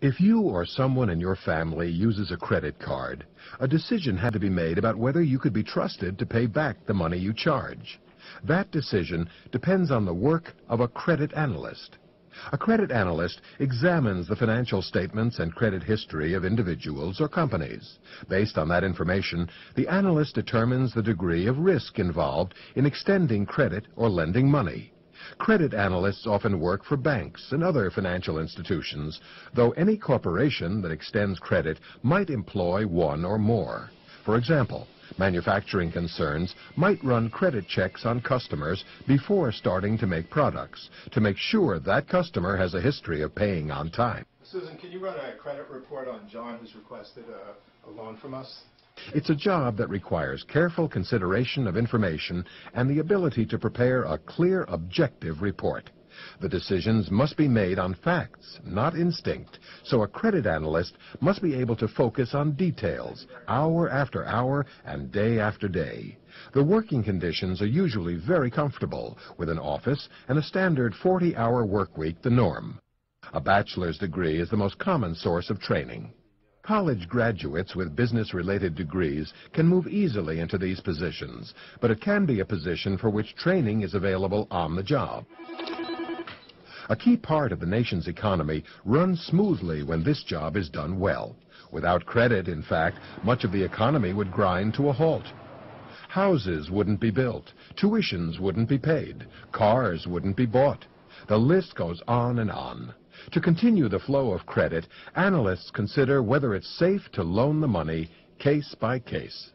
If you or someone in your family uses a credit card, a decision had to be made about whether you could be trusted to pay back the money you charge. That decision depends on the work of a credit analyst. A credit analyst examines the financial statements and credit history of individuals or companies. Based on that information, the analyst determines the degree of risk involved in extending credit or lending money. Credit analysts often work for banks and other financial institutions, though any corporation that extends credit might employ one or more. For example, manufacturing concerns might run credit checks on customers before starting to make products to make sure that customer has a history of paying on time. Susan, can you run a credit report on John, who's requested a loan from us? It's a job that requires careful consideration of information and the ability to prepare a clear, objective report. The decisions must be made on facts, not instinct, so a credit analyst must be able to focus on details, hour after hour and day after day. The working conditions are usually very comfortable, with an office and a standard 40-hour work week the norm. A bachelor's degree is the most common source of training. College graduates with business-related degrees can move easily into these positions, but it can be a position for which training is available on the job. A key part of the nation's economy runs smoothly when this job is done well. Without credit, in fact, much of the economy would grind to a halt. Houses wouldn't be built, tuitions wouldn't be paid, cars wouldn't be bought. The list goes on and on. To continue the flow of credit, analysts consider whether it's safe to loan the money case by case.